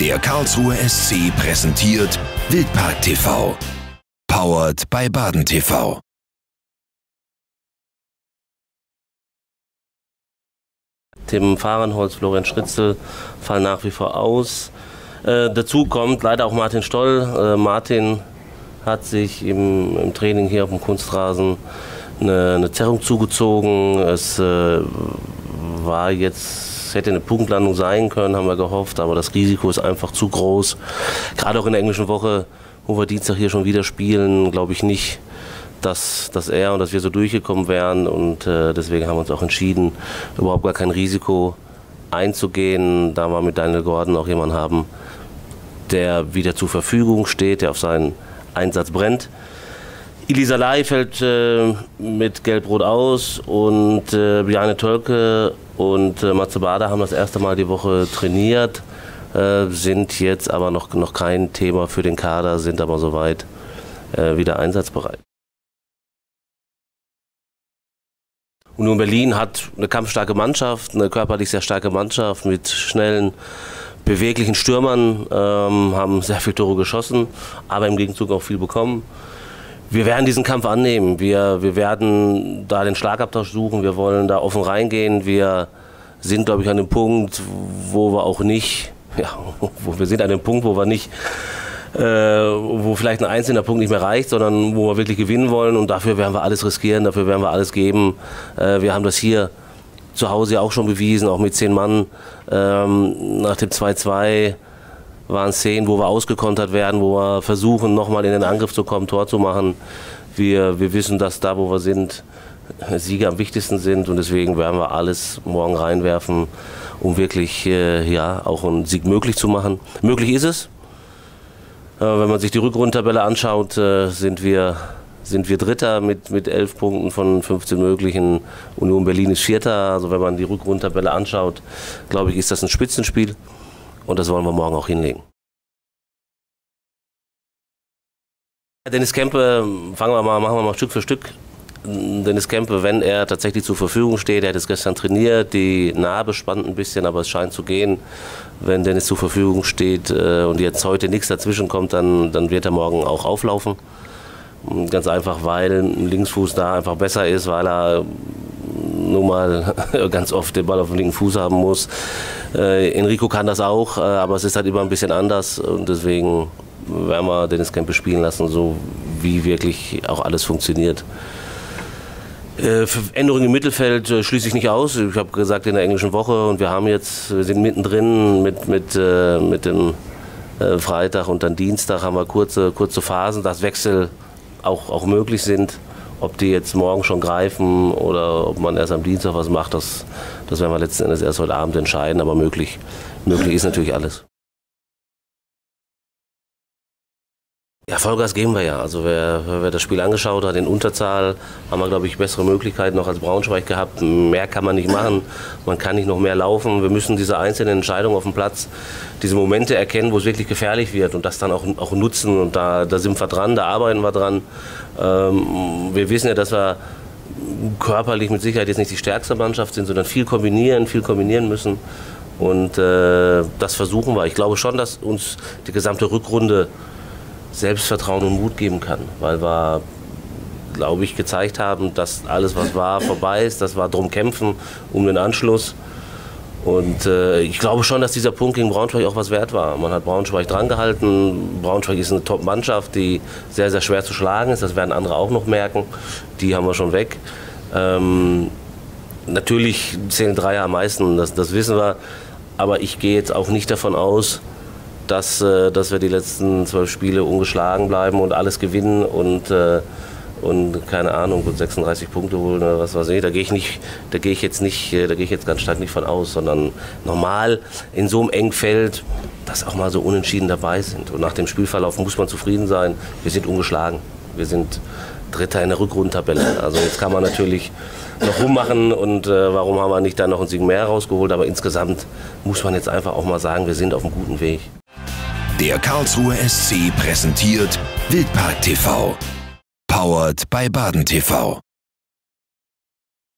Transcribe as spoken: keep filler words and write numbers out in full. Der Karlsruhe S C präsentiert Wildpark T V. Powered by Baden T V. Tim Fahrenholz, Florian Schritzel fallen nach wie vor aus. Äh, dazu kommt leider auch Martin Stoll. Äh, Martin hat sich im, im Training hier auf dem Kunstrasen eine, eine Zerrung zugezogen. Es äh, war jetzt, hätte eine Punktlandung sein können, haben wir gehofft, aber das Risiko ist einfach zu groß. Gerade auch in der englischen Woche, wo wir Dienstag hier schon wieder spielen, glaube ich nicht, dass, dass er und dass wir so durchgekommen wären. Und äh, deswegen haben wir uns auch entschieden, überhaupt gar kein Risiko einzugehen, da wir mit Daniel Gordon auch jemanden haben, der wieder zur Verfügung steht, der auf seinen Einsatz brennt. Elisa Lei fällt äh, mit Gelb-Rot aus und äh, Bjarne Tölke und äh, Matsubada haben das erste Mal die Woche trainiert, äh, sind jetzt aber noch, noch kein Thema für den Kader, sind aber soweit äh, wieder einsatzbereit. Union Berlin hat eine kampfstarke Mannschaft, eine körperlich sehr starke Mannschaft mit schnellen, beweglichen Stürmern, ähm, haben sehr viele Tore geschossen, aber im Gegenzug auch viel bekommen. Wir werden diesen Kampf annehmen, wir, wir werden da den Schlagabtausch suchen, wir wollen da offen reingehen, wir sind, glaube ich, an dem Punkt, wo wir auch nicht, ja, wo wir sind an dem Punkt, wo wir nicht, äh, wo vielleicht ein einzelner Punkt nicht mehr reicht, sondern wo wir wirklich gewinnen wollen, und dafür werden wir alles riskieren, dafür werden wir alles geben. Äh, wir haben das hier zu Hause auch schon bewiesen, auch mit zehn Mann, ähm, nach dem zwei zwei. Waren Szenen, wo wir ausgekontert werden, wo wir versuchen, nochmal in den Angriff zu kommen, Tor zu machen. Wir, wir wissen, dass da, wo wir sind, Siege am wichtigsten sind, und deswegen werden wir alles morgen reinwerfen, um wirklich äh, ja, auch einen Sieg möglich zu machen. Möglich ist es. Äh, wenn man sich die Rückrundentabelle anschaut, äh, sind wir, sind wir Dritter mit, mit elf Punkten von fünfzehn möglichen. Union Berlin ist Vierter. Also wenn man die Rückrundentabelle anschaut, glaube ich, ist das ein Spitzenspiel. Und das wollen wir morgen auch hinlegen. Dennis Kempe, fangen wir mal, machen wir mal Stück für Stück. Dennis Kempe, wenn er tatsächlich zur Verfügung steht, er hat es gestern trainiert, die Narbe spannt ein bisschen, aber es scheint zu gehen. Wenn Dennis zur Verfügung steht und jetzt heute nichts dazwischen kommt, dann, dann wird er morgen auch auflaufen. Ganz einfach, weil ein Linksfuß da einfach besser ist, weil er nun mal ganz oft den Ball auf dem linken Fuß haben muss. Äh, Enrico kann das auch, äh, aber es ist halt immer ein bisschen anders, und deswegen werden wir Dennis Kempe spielen lassen, so wie wirklich auch alles funktioniert. Äh, Änderungen im Mittelfeld äh, schließe ich nicht aus. Ich habe gesagt, in der englischen Woche, und wir haben jetzt, wir sind mittendrin mit, mit, äh, mit dem äh, Freitag und dann Dienstag haben wir kurze, kurze Phasen, dass Wechsel auch, auch möglich sind. Ob die jetzt morgen schon greifen oder ob man erst am Dienstag was macht, das, das werden wir letzten Endes erst heute Abend entscheiden. Aber möglich, möglich ist natürlich alles. Ja, Vollgas geben wir ja. Also wer, wer das Spiel angeschaut hat, in Unterzahl haben wir, glaube ich, bessere Möglichkeiten noch als Braunschweig gehabt. Mehr kann man nicht machen. Man kann nicht noch mehr laufen. Wir müssen diese einzelnen Entscheidungen auf dem Platz, diese Momente erkennen, wo es wirklich gefährlich wird, und das dann auch, auch nutzen. Und da, da sind wir dran, da arbeiten wir dran. Ähm, wir wissen ja, dass wir körperlich mit Sicherheit jetzt nicht die stärkste Mannschaft sind, sondern viel kombinieren, viel kombinieren müssen. Und äh, das versuchen wir. Ich glaube schon, dass uns die gesamte Rückrunde Selbstvertrauen und Mut geben kann, weil wir, glaube ich, gezeigt haben, dass alles, was war, vorbei ist. Das war drum kämpfen, um den Anschluss. Und äh, ich glaube schon, dass dieser Punkt gegen Braunschweig auch was wert war. Man hat Braunschweig drangehalten. Braunschweig ist eine Top-Mannschaft, die sehr, sehr schwer zu schlagen ist. Das werden andere auch noch merken. Die haben wir schon weg. Ähm, natürlich zählen Dreier am meisten, das, das wissen wir. Aber ich gehe jetzt auch nicht davon aus, Dass, dass wir die letzten zwölf Spiele ungeschlagen bleiben und alles gewinnen und, äh, und keine Ahnung, gut sechsunddreißig Punkte holen oder was weiß ich. Da gehe ich nicht, da gehe ich jetzt nicht, da gehe ich jetzt ganz stark nicht von aus, sondern normal in so einem engen Feld, dass auch mal so Unentschieden dabei sind. Und nach dem Spielverlauf muss man zufrieden sein. Wir sind ungeschlagen. Wir sind Dritter in der Rückrundentabelle. Also jetzt kann man natürlich noch rummachen und äh, warum haben wir nicht dann noch einen Sieg mehr rausgeholt. Aber insgesamt muss man jetzt einfach auch mal sagen, wir sind auf einem guten Weg. Der Karlsruhe S C präsentiert Wildpark T V. Powered by Baden T V.